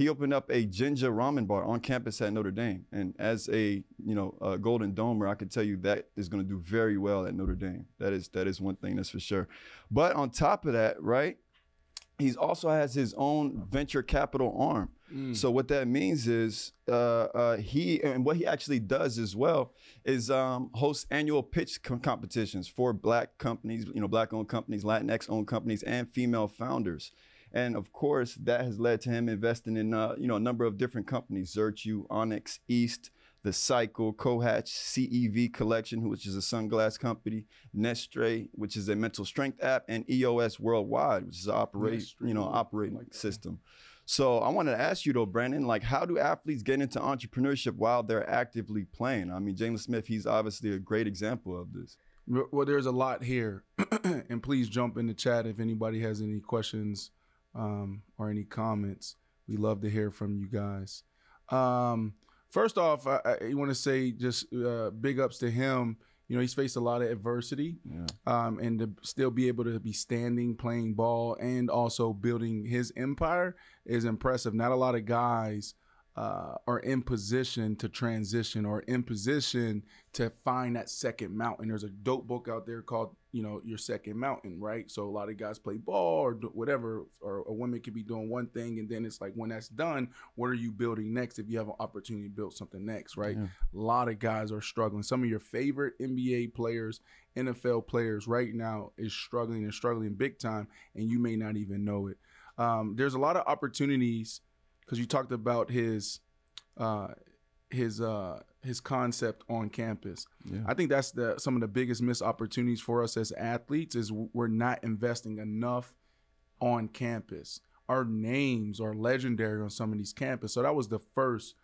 he opened up a ginger ramen bar on campus at Notre Dame. And as a, a Golden Domer, I can tell you that is going to do very well at Notre Dame. That is one thing that's for sure. But on top of that, right, he also has his own venture capital arm. Mm. So what that means is what he actually does as well is host annual pitch competitions for Black companies, Black-owned companies, Latinx-owned companies, and female founders. And of course, that has led to him investing in a number of different companies: ZurchU, Onyx, East, The Cycle, Cohatch, CEV Collection, which is a sunglass company, Nestray, which is a mental strength app, and EOS Worldwide, which is an operating system. So I wanted to ask you though, Brandon, like, how do athletes get into entrepreneurship while they're actively playing? I mean, Jaylon Smith, he's obviously a great example of this. Well, there's a lot here, and please jump in the chat if anybody has any questions or any comments. We love to hear from you guys. First off, I want to say just big ups to him. He's faced a lot of adversity, yeah. And to still be able to be standing, playing ball, and also building his empire is impressive. Not a lot of guys are in position to transition or in position to find that second mountain. There's a dope book out there called, Your Second Mountain, right? So a lot of guys play ball or whatever, or a woman could be doing one thing, and then it's like, when that's done, what are you building next if you have an opportunity to build something next, right? Yeah. A lot of guys are struggling. Some of your favorite NBA players, NFL players right now is struggling and struggling big time, and you may not even know it. There's a lot of opportunities, because you talked about his concept on campus. Yeah. I think that's some of the biggest missed opportunities for us as athletes is we're not investing enough on campus. Our names are legendary on some of these campuses. So that was the first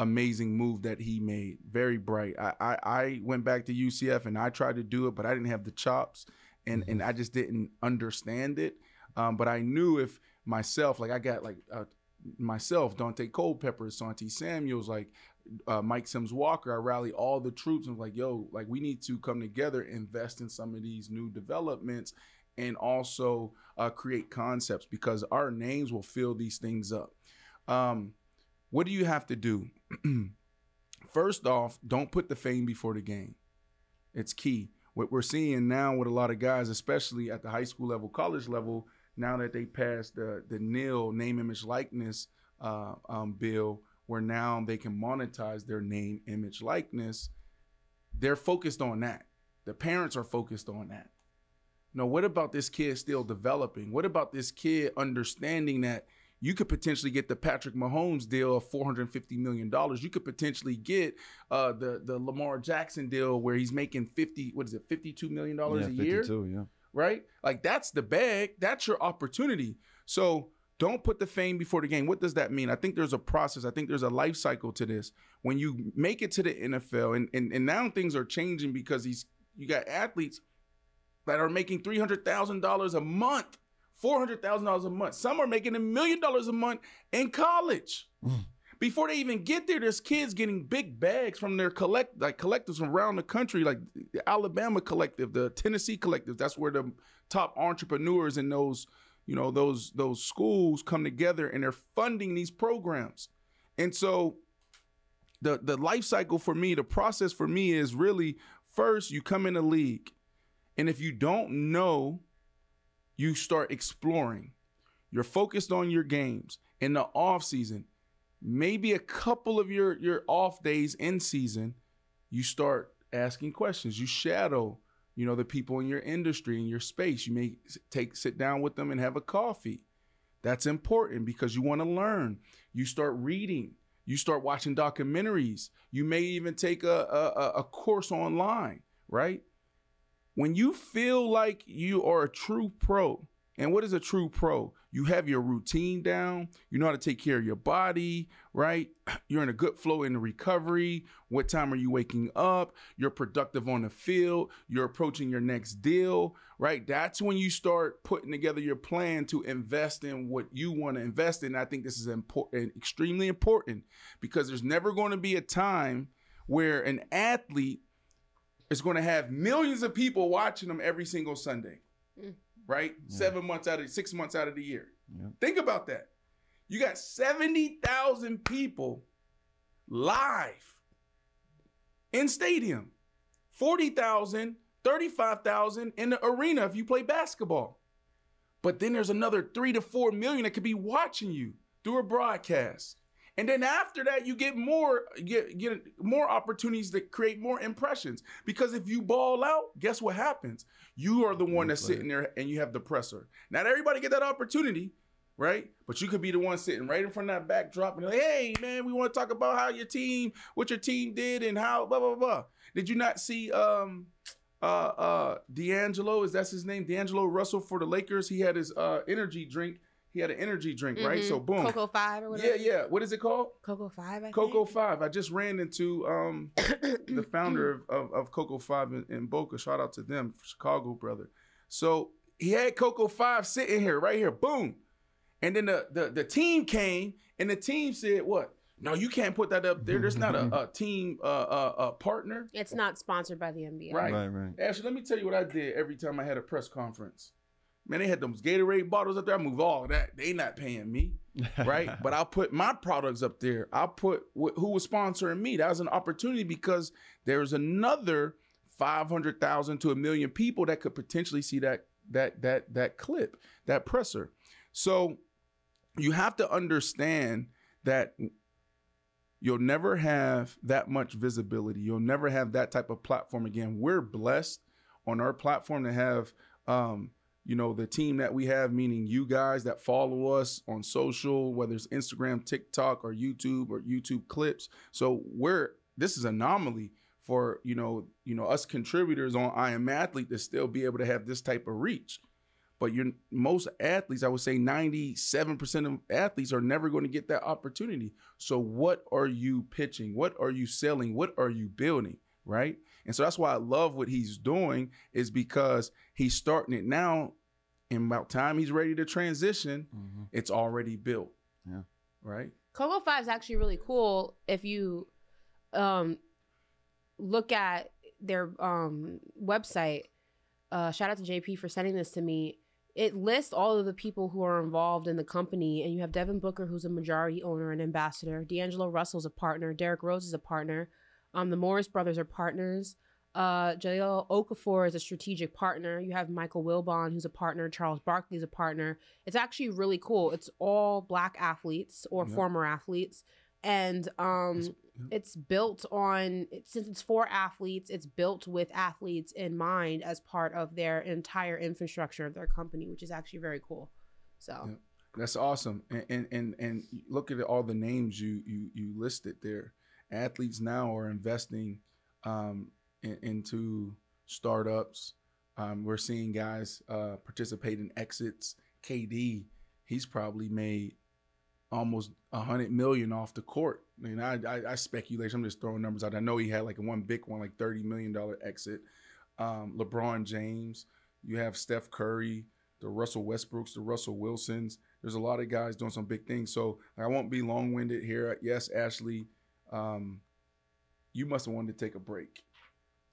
amazing move that he made. Very bright. I went back to UCF and I tried to do it, but I didn't have the chops, and mm-hmm. and I just didn't understand it. But I knew if myself, like I got like myself, Dante Culpepper, Asante Samuels, like Mike Sims Walker, I rally all the troops and was like, yo, like we need to come together, invest in some of these new developments, and also create concepts, because our names will fill these things up. What do you have to do? First off, don't put the fame before the game. It's key. What we're seeing now with a lot of guys, especially at the high school level, college level, now that they passed the NIL, name, image, likeness bill, where now they can monetize their name, image, likeness, they're focused on that. The parents are focused on that. Now, what about this kid still developing? What about this kid understanding that you could potentially get the Patrick Mahomes deal of $450 million. You could potentially get the Lamar Jackson deal where he's making $52 million a year? Yeah, 52, yeah. Right? Like, that's the bag. That's your opportunity. So don't put the fame before the game. What does that mean? I think there's a process. I think there's a life cycle to this. When you make it to the NFL, and now things are changing, because you got athletes that are making $300,000 a month, $400,000 a month. Some are making $1 million a month in college. Before they even get there, there's kids getting big bags from their collectives from around the country, like the Alabama collective, the Tennessee collective. That's where the top entrepreneurs in those, those schools come together, and they're funding these programs. And so the life cycle for me, the process for me is really, first you come in the league, and if you don't know, you start exploring. You're focused on your games in the off season. Maybe a couple of your off days in season, you start asking questions. You shadow, the people in your industry, in your space. You may sit down with them and have a coffee. That's important, because you want to learn. You start reading. You start watching documentaries. You may even take a course online, right? When you feel like you are a true pro. And what is a true pro? You have your routine down. You know how to take care of your body, right? You're in a good flow in the recovery. What time are you waking up? You're productive on the field. You're approaching your next deal, right? That's when you start putting together your plan to invest in what you want to invest in. I think this is important, extremely important, because there's never going to be a time where an athlete is going to have millions of people watching them every single Sunday. Right? Yeah. 7 months out of 6 months out of the year. Yeah. Think about that. You got 70,000 people live in stadium, 40,000, 35,000 in the arena if you play basketball. But then there's another 3 to 4 million that could be watching you through a broadcast. And then after that, you get more, get more opportunities to create more impressions. Because if you ball out, guess what happens? You are the one that's sitting there and you have the presser. Not everybody get that opportunity, right? But you could be the one sitting right in front of that backdrop and like, hey, man, we want to talk about how your team, what your team did and how blah, blah, blah. Did you not see D'Angelo, is that his name? D'Angelo Russell for the Lakers. He had his energy drink. He had an energy drink, right? So boom. Coco5 or whatever. Yeah, yeah. What is it called? Coco5, I think. Coco5. I just ran into the founder of Coco5 in Boca. Shout out to them, Chicago brother. So he had Coco5 sitting here, right here. Boom. And then the team came and the team said what? No, you can't put that up there. There's not a team partner. It's not sponsored by the NBA. Right. Right. Ashley, let me tell you what I did every time I had a press conference. Man, they had those Gatorade bottles up there. I move all that. They not paying me, right? But I'll put my products up there. I'll put who was sponsoring me. That was an opportunity because there's another 500,000 to a million people that could potentially see that clip, that presser. So you have to understand that you'll never have that much visibility. You'll never have that type of platform again. We're blessed on our platform to have you know, the team that we have, meaning you guys that follow us on social, whether it's Instagram, TikTok, or YouTube clips. So this is an anomaly for, you know, us contributors on I Am Athlete to still be able to have this type of reach. But most athletes, I would say 97% of athletes are never going to get that opportunity. So what are you pitching? What are you selling? What are you building? Right? And so that's why I love what he's doing, is because he's starting it now, and about time he's ready to transition, it's already built. Yeah. Right? Coco5 is actually really cool if you look at their website. Shout out to JP for sending this to me. It lists all of the people who are involved in the company, and you have Devin Booker, who's a majority owner and ambassador. D'Angelo Russell's a partner. Derek Rose is a partner. The Morris brothers are partners. Jayel Okafor is a strategic partner. You have Michael Wilbon, who's a partner. Charles Barkley is a partner. It's actually really cool. It's all Black athletes or former athletes. And it's built on, since it's for athletes, it's built with athletes in mind as part of their entire infrastructure of their company, which is actually very cool. So that's awesome. And look at all the names you listed there. Athletes now are investing into startups. We're seeing guys participate in exits. KD, he's probably made almost 100 million off the court. I mean, I speculate. I'm just throwing numbers out. I know he had like one big one, like $30 million exit. LeBron James. You have Steph Curry, the Russell Westbrooks, the Russell Wilsons. There's a lot of guys doing some big things. So I won't be long-winded here. Yes, Ashley. You must have wanted to take a break.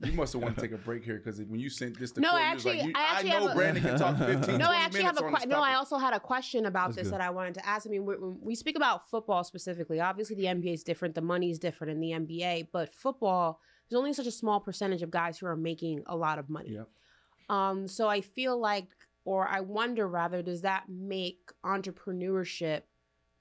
You must have wanted to take a break here, because when you sent this to Courtney, I know Brandon can talk 15 No, I actually have a I also had a question about this that I wanted to ask. I mean, we speak about football specifically. Obviously, the NBA is different. The money is different in the NBA. But football, there's only such a small percentage of guys who are making a lot of money. Yeah. So I feel like, or I wonder rather, does that make entrepreneurship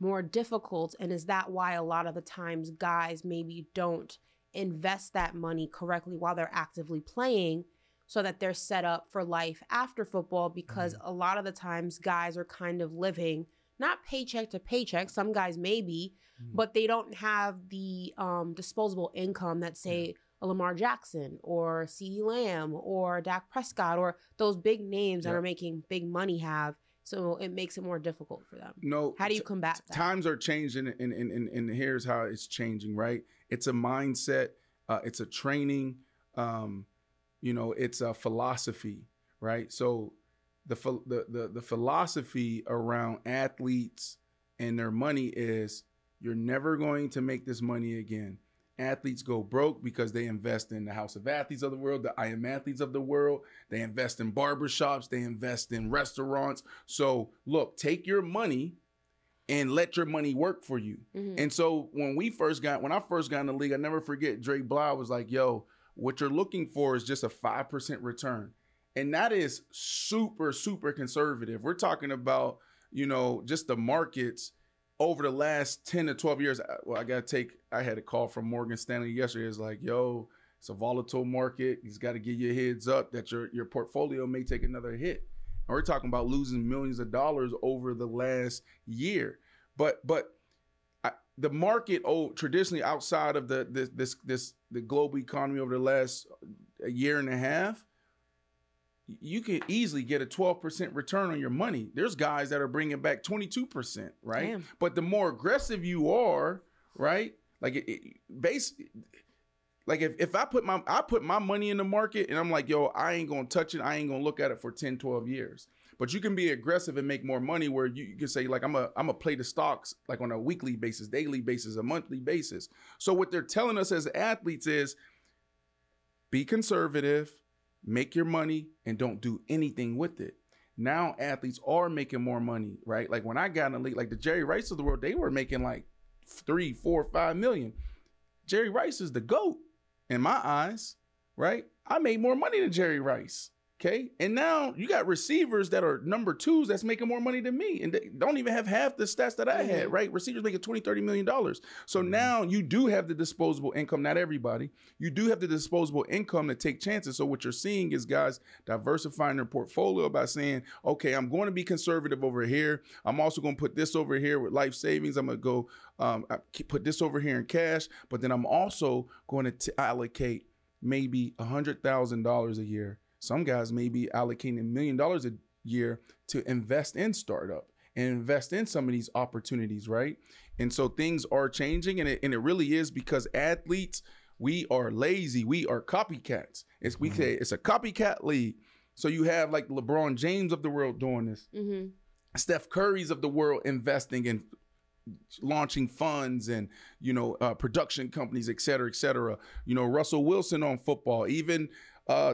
more difficult? And is that why a lot of the times guys maybe don't invest that money correctly while they're actively playing, so that they're set up for life after football? Because a lot of the times guys are kind of living not paycheck to paycheck, some guys maybe, but they don't have the disposable income that, say, a Lamar Jackson or CeeDee Lamb or Dak Prescott or those big names that are making big money have. So it makes it more difficult for them. No, how do you combat that? Times are changing, and here's how it's changing, right? It's a mindset, it's a training, you know, it's a philosophy, right? So the philosophy around athletes and their money is, you're never going to make this money again. Athletes go broke because they invest in the House of Athletes of the world, the I Am Athletes of the world. They invest in barbershops. They invest in restaurants. So look, take your money and let your money work for you. Mm-hmm. And so when I first got in the league, I never forget, Drake Bly was like, yo, what you're looking for is just a 5% return. And that is super, super conservative. We're talking about, you know, just the markets over the last 10 to 12 years. Well, I had a call from Morgan Stanley yesterday. It's like, yo, it's a volatile market. You've got to give your heads up that your portfolio may take another hit. And we're talking about losing millions of dollars over the last year. But the market, traditionally outside of the global economy over the last year and a half, you could easily get a 12% return on your money. There's guys that are bringing back 22%, right? Damn. But the more aggressive you are, right? Like if I put my money in the market and I'm like, yo, I ain't gonna touch it. I ain't gonna look at it for 10, 12 years. But you can be aggressive and make more money where you can say, like, I'm a play the stocks like on a weekly basis, daily basis, a monthly basis. So what they're telling us as athletes is be conservative, make your money, and don't do anything with it. Now athletes are making more money, right? Like when I got in the league, like the Jerry Rice of the world, they were making like 3, 4, 5 million. Jerry Rice is the GOAT in my eyes, right? I made more money than Jerry Rice, okay? And now you got receivers that are number twos that's making more money than me, and they don't even have half the stats that I had, right? Receivers making $20, $30 million. So now you do have the disposable income, not everybody. You do have the disposable income to take chances. So what you're seeing is guys diversifying their portfolio by saying, okay, I'm going to be conservative over here. I'm also going to put this over here with life savings. I'm going to go put this over here in cash, but then I'm also going to allocate maybe $100,000 a year. Some guys may be allocating $1 million a year to invest in startup and invest in some of these opportunities, right? And so things are changing, and it really is because athletes, we are lazy. We are copycats. We say it's a copycat league. So you have like LeBron James of the world doing this. Mm-hmm. Steph Curry's of the world investing in launching funds and, you know, production companies, et cetera, et cetera. You know, Russell Wilson on football, even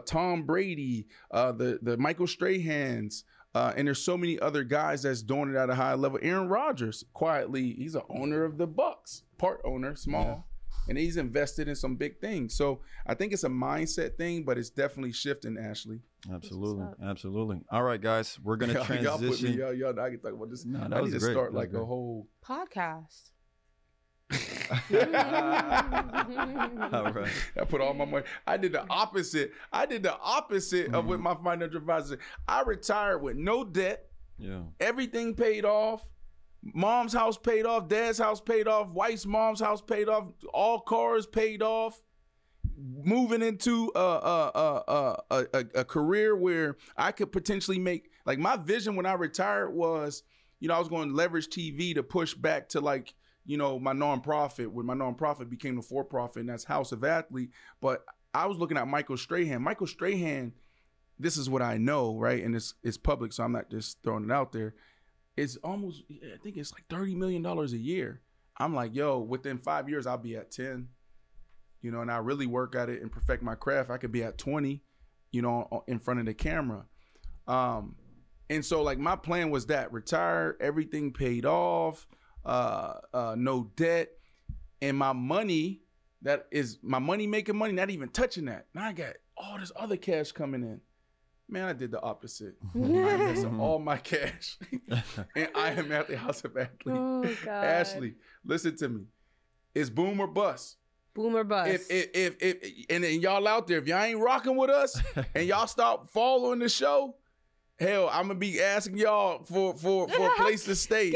Tom Brady, the Michael Strahans, and there's so many other guys that's doing it at a high level. Aaron Rodgers, quietly, he's an owner of the Bucks, part owner, small, and he's invested in some big things. So I think it's a mindset thing, but it's definitely shifting, Ashley. Absolutely, absolutely. All right, guys, we're gonna transition. Y'all, I can talk about this. No, that I need to start like a whole podcast. All right. I put all my money. I did the opposite of what my financial advisor said. I retired with no debt. Yeah. Everything paid off. Mom's house paid off. Dad's house paid off. Wife's mom's house paid off. All cars paid off. Moving into a career where I could potentially make, like, my vision when I retired was, you know, I was going to leverage TV to push back to, like, you know, my nonprofit, when my nonprofit became the for-profit, and that's House of Athlete. But I was looking at Michael Strahan. Michael Strahan, this is what I know, right? And it's public, so I'm not just throwing it out there. It's almost, I think it's like $30 million a year. I'm like, yo, within 5 years, I'll be at 10, you know, and I really work at it and perfect my craft. I could be at 20, you know, in front of the camera. And so, like, my plan was that, retire, everything paid off, no debt, and my money, that is my money making money, not even touching that. Now I got all this other cash coming in. Man, I did the opposite. I invested all my cash. And I am at the House of Athlete. Oh, God. Ashley, listen to me. It's boom or bust. Boom or bust. And y'all out there, if y'all ain't rocking with us and y'all stop following the show, hell, I'm gonna be asking y'all for a place to stay.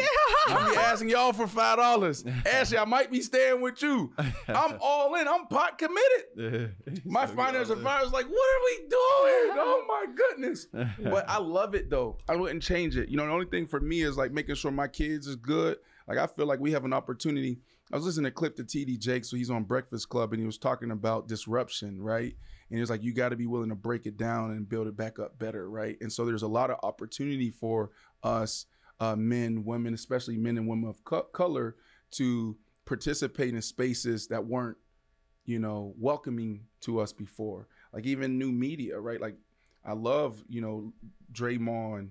I'm be asking y'all for $5. Ashley, I might be staying with you. I'm all in. I'm pot committed. My finance advisor's like, what are we doing? Oh my goodness! But I love it though. I wouldn't change it. You know, the only thing for me is like making sure my kids is good. Like I feel like we have an opportunity. I was listening to a clip to TD Jakes, so he's on Breakfast Club, and he was talking about disruption, right? And it's like, you got to be willing to break it down and build it back up better, right? And so there's a lot of opportunity for us men, women, especially men and women of color, to participate in spaces that weren't, you know, welcoming to us before. Like even new media, right? Like I love, you know, Draymond.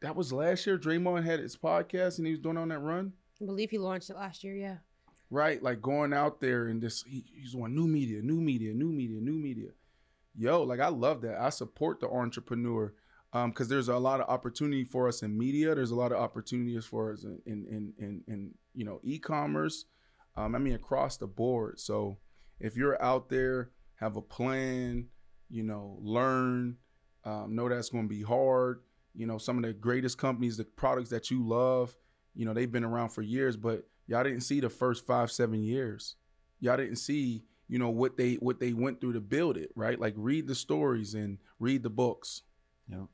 That was last year. Draymond had his podcast and he was doing on that run. I believe he launched it last year, yeah. Right, like going out there and just, he's on new media. Yo, like I love that. I support the entrepreneur because there's a lot of opportunity for us in media. There's a lot of opportunities for us in you know, e-commerce. I mean, across the board. So if you're out there, have a plan, you know, learn, know that's going to be hard. You know, some of the greatest companies, the products that you love, you know, they've been around for years, but y'all didn't see the first 5-7 years. Y'all didn't see, you know, what they went through to build it, right? Like read the stories and read the books. Yeah.